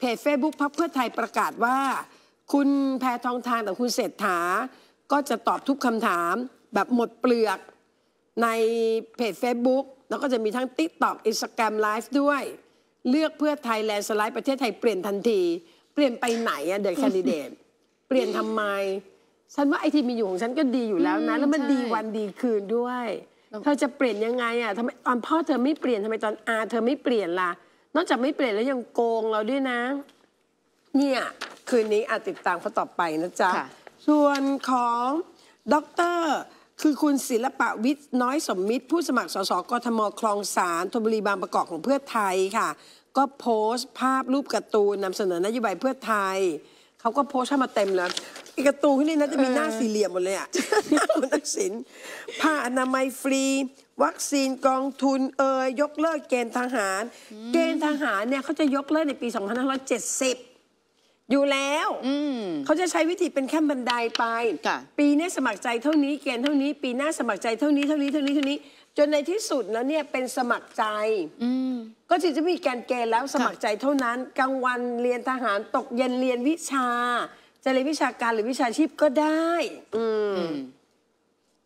เพจ Facebook พรรคเพื่อไทยประกาศว่าคุณแพทองธารกับคุณเศรษฐาก็จะตอบทุกคำถามแบบหมดเปลือกในเพจ Facebook แล้วก็จะมีทั้ง TikTok Instagram Live ด้วยเลือกเพื่อไทยแลนด์สไลด์ประเทศไทยเปลี่ยนทันทีเปลี่ยนไปไหนอะเดอะแคนดิเดตเปลี่ยนทำไมฉันว่าไอที่มีอยู่ของฉันก็ดีอยู่แล้วนะแล้วมันดีวันดีคืนด้วยเธอจะเปลี่ยนยังไงอะทำไมตอนพ่อเธอไม่เปลี่ยนทำไมตอนอาเธอไม่เปลี่ยนล่ะนอกจากไม่เปลี่ยนแล้วยังโกงเราด้วยนะเนี่ยคืนนี้อาจติดตามเขาต่อไปนะจ๊ะส่วนของดร.คือคุณศิลปวิทย์น้อยสมมิตรผู้สมัครสสกทมคลองสานธนบุรีบางประกอบของเพื่อไทยค่ะก็โพสต์ภาพรูปการ์ตูนนำเสนอนโยบายเพื่อไทยเขาก็โพสต์เข้ามาเต็มเลยอีกการ์ตูนนี่นะจะมีหน้าสี่เหลี่ยมหมดเลยอ่ะคุณนักศิลป์ผ้าอนามัยฟรีวัคซีนกองทุนยกเลิกเกณฑ์ทหารเกณฑ์ทหารเนี่ยเขาจะยกเลิกในปี 2570อยู่แล้วเขาจะใช้วิธีเป็นขั้นบันไดไปปีนี้สมัครใจเท่านี้เกณฑ์เท่านี้ปีหน้าสมัครใจเท่านี้เท่านี้เท่านี้เท่านี้จนในที่สุดแล้วเนี่ยเป็นสมัครใจก็จะมีการเกณฑ์แล้วสมัครใจเท่านั้นกลางวันเรียนทหารตกเย็นเรียนวิชาจะเรียนวิชาการหรือวิชาชีพก็ได้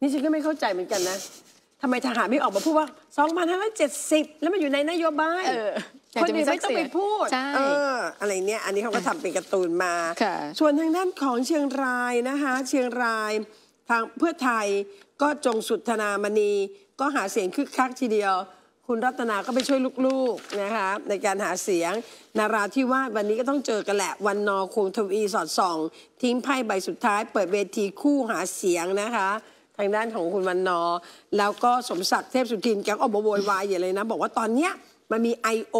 นี่ฉันก็ไม่เข้าใจเหมือนกันนะทำไมทหารไม่ออกมาพูดว่า 2570 แล้วมันอยู่ในนโยบายคนอื่นไม่ต้องไปพูดอะไรเนี่ยอันนี้เขาก็ทำเป็นการ์ตูนมาส่วนทางด้านของเชียงรายนะคะเชียงรายทางเพื่อไทยก็จงสุทธนามณีก็หาเสียงคึกคักทีเดียวคุณรัตนาก็ไปช่วยลูกๆนะคะในการหาเสียงนาราธิวาสวันนี้ก็ต้องเจอกันแหละวันนอคงทวีสอดส่องทิ้งไพ่ใบสุดท้ายเปิดเวทีคู่หาเสียงนะคะทางด้านของคุณวันนอแล้วก็สมศักดิ์เทพสุทินแกก็ออกมาโวยวายอย่างเลยนะบอกว่าตอนเนี้ยมันมี IO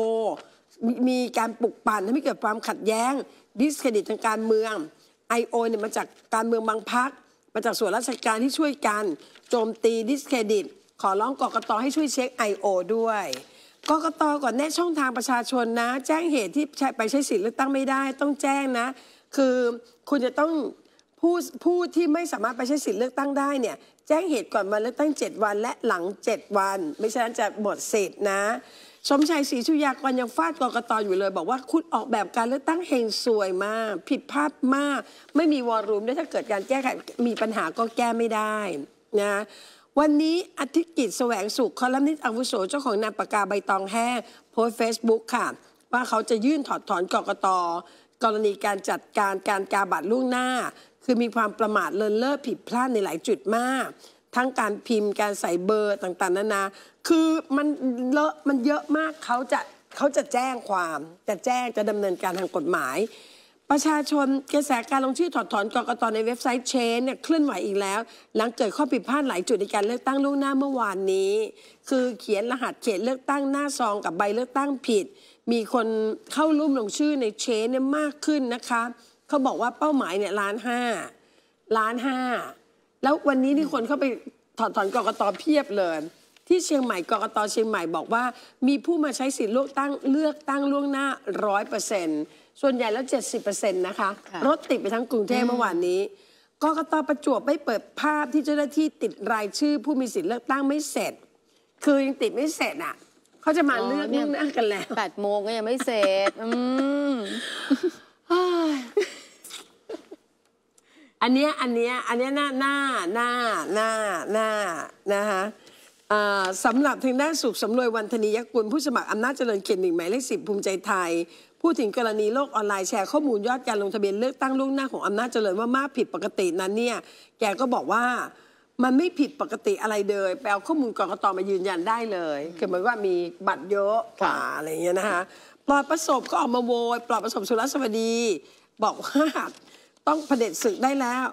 มีการปลุกปั่นทำให้เกิดความขัดแย้งดิสเครดิตทางการเมือง IO เนี่ยมาจากการเมืองบางพรรคมาจากส่วนราชการที่ช่วยกันโจมตีดิสเครดิตขอร้องกกต.ให้ช่วยเช็ค IO ด้วยกกต.ก่อนแนะช่องทางประชาชนนะแจ้งเหตุที่ไปใช้สิทธิ์เลือกตั้งไม่ได้ต้องแจ้งนะคือคุณจะต้องผู้ที่ไม่สามารถไปใช้สิทธิ์เลือกตั้งได้เนี่ยแจ้งเหตุก่อนวันเลือกตั้ง7วันและหลัง7วันไม่ฉะนั้นจะหมดสิทธิ์นะสมชัยศรีชุยากรยังฟาดกกต.อยู่เลยบอกว่าคุณออกแบบการเลือกตั้งเฮงซวยมากผิดพลาดมากไม่มีวอลลุ่มด้วยถ้าเกิดการแก้ไขมีปัญหาก็แก้ไม่ได้นะวันนี้อาทิตย์กิจแสวงสุขคอลัมนิสต์อาวุโสเจ้าของนามปากกาใบตองแห้งโพสต์ Facebook ค่ะว่าเขาจะยื่นถอดถอนกกต.กรณีการจัดการกาบัตรล่วงหน้าคือมีความประมาทเลินเล่อผิดพลาดในหลายจุดมากทั้งการพิมพ์การใส่เบอร์ต่างๆนานาคือมันเลอะมันเยอะมากเขาจะแจ้งความจะแจ้งจะดำเนินการทางกฎหมายประชาชนกระแสการลงชื่อถอดถอนกกต.ในเว็บไซต์เชนเนี่ยเคลื่อนไหวอีกแล้วหลังเกิดข้อผิดพลาดหลายจุดในการเลือกตั้งล่วงหน้าเมื่อวานนี้คือเขียนรหัสเขตเลือกตั้งหน้าซองกับใบเลือกตั้งผิดมีคนเข้าร่วมลงชื่อในเชนเนี่ยมากขึ้นนะคะเขาบอกว่าเป้าหมายเนี่ยล้านห้าแล้ววันนี้ที่คนเข้าไปถอดถอนกกต.เพียบเลยที่เชียงใหม่กกต.เชียงใหม่บอกว่ามีผู้มาใช้สิทธิ์เลือกตั้งล่วงหน้า 100% ส่วนใหญ่แล้ว 70% นะคะรถติดไปทั้งกรุงเทพเมื่อวานนี้กกต.ประจวบไม่เปิดภาพที่เจ้าหน้าที่ติดรายชื่อผู้มีสิทธิ์เลือกตั้งไม่เสร็จคือยังติดไม่เสร็จอ่ะเขาจะมาเลือกล่วงหน้ากันแล้ว 8 โมงก็ยังไม่เสร็จอันเนี้ยหน้านะคะสำหรับทางด้านสุขสำรวยวันธนิยกุลผู้สมัครอำนาจเจริญเขต1หมายเลข10ภูมิใจไทยพูดถึงกรณีโลกออนไลน์แชร์ข้อมูลยอดการลงทะเบียนเลือกตั้งล่วงหน้าของอำนาจเจริญว่ามากผิดปกตินั้นเนี่ยแกก็บอกว่ามันไม่ผิดปกติอะไรเลยไปเอาข้อมูลกกต.มายืนยันได้เลยคือหมายว่ามีบัตรเยอะกว่าอะไรเงี้ยนะคะปลอดประสบก็ออกมาโวยปลอดประสบสุรสวัสดีบอกว่าต้องเผด็จศึกได้แล้ว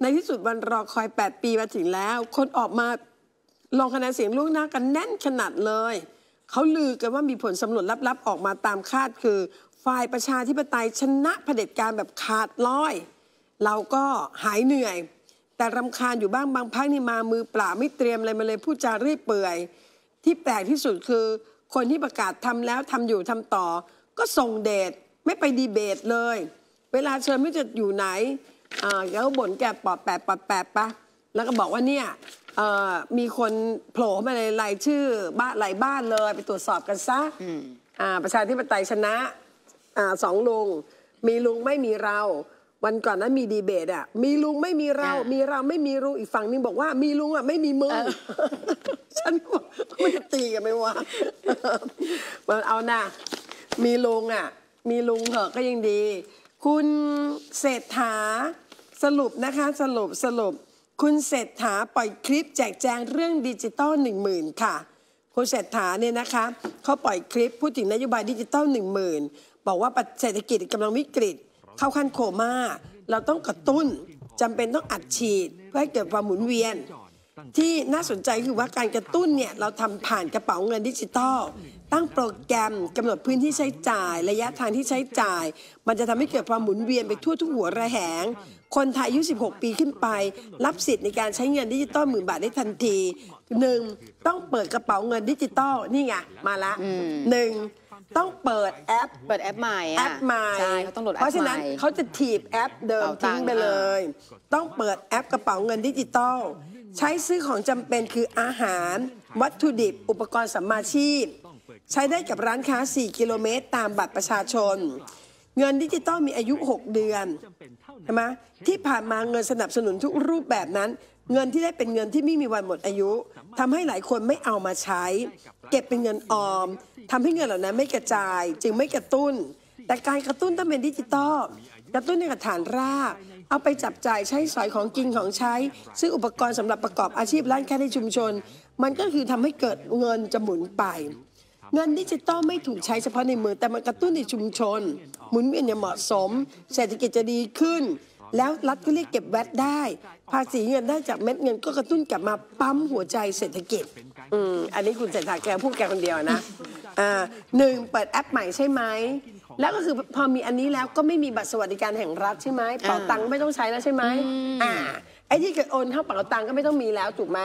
ในที่สุดวันรอคอย8ปีมาถึงแล้วคนออกมาลงคะแนนเสียงล่วงหน้ากันแน่นขนาดเลยเขาลือกันว่ามีผลสำรวจลับๆออกมาตามคาดคือฝ่ายประชาธิปไตยชนะเผด็จการแบบขาดลอยเราก็หายเหนื่อยแต่รำคาญอยู่บ้างบางพักนี่มามือเปล่าไม่เตรียมอะไรมาเลยพูดจารีบเปื่อยที่แปลกที่สุดคือคนที่ประกาศทำแล้วทำอยู่ทำต่อก็ส่งเดชไม่ไปดีเบตเลยเวลาเชิญไม่จะอยู่ไหนแล้วบ่นแกปอบแปะปะแล้วก็บอกว่าเนี่ยมีคนโผล่มาในรายชื่อบ้านหลายบ้านเลยไปตรวจสอบกันซะประชาธิปไตยชนะ สองลุงมีลุงไม่มีเราวันก่อนนั้นมีดีเบตอ่ะมีลุงไม่มีเรามีเราไม่มีลุงอีกฝั่งนึงบอกว่ามีลุงอ่ะไม่มีมึงฉันบอกมันจะตีกันไหมวะมันเอานะมีลุงอ่ะมีลุงเถอะก็ยังดีคุณเศรษฐาสรุปนะคะสรุปคุณเศรษฐาปล่อยคลิปแจกแจงเรื่องดิจิตอล 10,000 ค่ะคุณเศรษฐาเนี่ยนะคะเขาปล่อยคลิปพูดถึงนโยบายดิจิตอล 10,000 บอกว่าเศรษฐกิจกำลังวิกฤตเข้าขั้นโคม่าเราต้องกระตุ้นจำเป็นต้องอัดฉีดเพื่อให้เกิดความหมุนเวียนที่น่าสนใจคือว่าการกระตุ้นเนี่ยเราทำผ่านกระเป๋าเงินดิจิตอลตั้งโปรแกรมกำหนดพื้นที่ใช้จ่ายระยะทางที่ใช้จ่ายมันจะทำให้เกิดความหมุนเวียนไปทั่วทุกหัวระแหงคนไทยอายุ16 ปีขึ้นไปรับสิทธิ์ในการใช้เงินดิจิตอล10,000 บาทได้ทันที 1. ต้องเปิดกระเป๋าเงินดิจิตอลนี่ไงมาละ 1. ต้องเปิดแอปใหม่แอปใหม่เพราะฉะนั้นเขาจะถีบแอปเดิมทิ้งไปเลยต้องเปิดแอปกระเป๋าเงินดิจิตอลใช้ซื้อของจำเป็นคืออาหารวัตถุดิบอุปกรณ์สัมมาชีพใช้ได้กับร้านค้า4 กิโลเมตรตามบัตรประชาชนเงินดิจิตอลมีอายุ6 เดือนใช่ไหมที่ผ่านมาเงินสนับสนุนทุกรูปแบบนั้นเงินที่ได้เป็นเงินที่ไม่มีวันหมดอายุทำให้หลายคนไม่เอามาใช้เก็บเป็นเงินออมทำให้เงินเหล่านั้นไม่กระจายจึงไม่กระตุ้นแต่การกระตุ้นต้องเป็นดิจิตอลกระตุ้นในฐานรากเอาไปจับจ่ายใช้สอยของกินของใช้ซื้ออุปกรณ์สำหรับประกอบอาชีพร้านค้าในชุมชนมันก็คือทำให้เกิดเงินจะหมุนไปเงินดิจิตอลไม่ถูกใช้เฉพาะในเมืองแต่มันกระตุ้นในชุมชนหมุนเวียนอย่างเหมาะสมเศรษฐกิจจะดีขึ้นแล้วรัฐก็เรียกเก็บแวตได้ภาษีเงินได้จากเม็ดเงินก็กระตุ้นกลับมาปั๊มหัวใจเศรษฐกิจอันนี้คุณเศรษฐาแกพูดแกคนเดียวนะ1เปิดแอปใหม่ใช่ไหมแล้วก็คือพอมีอันนี้แล้วก็ไม่มีบัตรสวัสดิการแห่งรัฐใช่ไหมเป๋าตังค์ไม่ต้องใช้แล้วใช่ไหมไอ้ที่เกิดโอนเข้าเป๋าตังค์ก็ไม่ต้องมีแล้วถูกไหม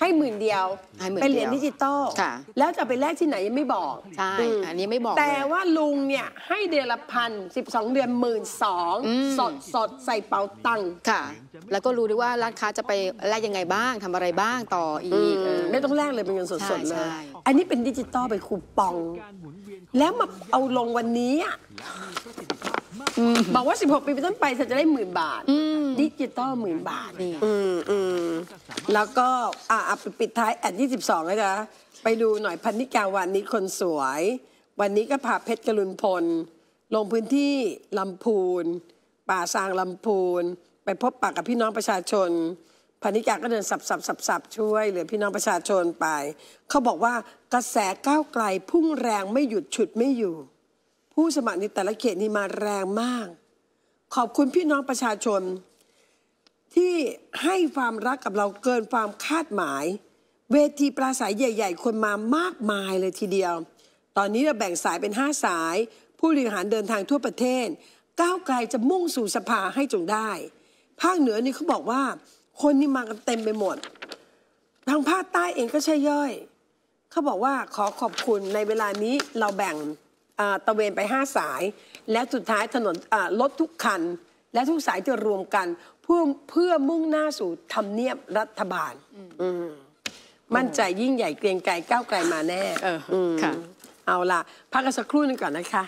ให้10,000 เดียวเป็นเหรียญดิจิตอลแล้วจะไปแลกที่ไหนยังไม่บอกใช่อันนี้ไม่บอกแต่ว่าลุงเนี่ยให้เดือนละ1,000 12 เดือน12,000สดใส่เป๋าตังค์ค่ะแล้วก็รู้ด้วยว่าร้านค้าจะไปแลกยังไงบ้างทำอะไรบ้างต่ออีกไม่ต้องแลกเลยเป็นเงินสดๆเลยอันนี้เป็นดิจิตอลเป็นคูปองแล้วมาเอาลงวันนี้บอกว่า16 ปีเป็นต้นไปจะได้10,000 บาทดิจิตอล10,000 บาทนี่แล้วก็ปิดท้ายแอด22นะจ๊ะไปดูหน่อยพันนิกาวันนี้คนสวยวันนี้ก็พาเพชรกรุณพลลงพื้นที่ลำพูนป่าซางลำพูนไปพบปะกับพี่น้องประชาชนพันนิกาก็เดินสับช่วยเหลือพี่น้องประชาชนไปเขาบอกว่ากระแสก้าวไกลพุ่งแรงไม่หยุดฉุดไม่อยู่ผู้สมัครในแต่ละเขตนี่มาแรงมากขอบคุณพี่น้องประชาชนที่ให้ความรักกับเราเกินความคาดหมายเวทีปราศัยใหญ่ๆคนมามากมายเลยทีเดียวตอนนี้เราแบ่งสายเป็น5 สายผู้บริหารเดินทางทั่วประเทศก้าวไกลจะมุ่งสู่สภาให้จงได้ภาคเหนือนี่เขาบอกว่าคนนี่มากันเต็มไปหมดทางภาคใต้เองก็ใช่ย่อยเขาบอกว่าขอขอบคุณในเวลานี้เราแบ่งตะเวนไป5 สายและสุดท้ายถนนรถทุกคันและทุกสายจะรวมกันเพื่อมุ่งหน้าสู่ทำเนียบรัฐบาลมั่นใจยิ่งใหญ่เกรียงไกรก้าวไกลมาแน่เอาล่ะพักกันสักครู่หนึ่งก่อนนะคะ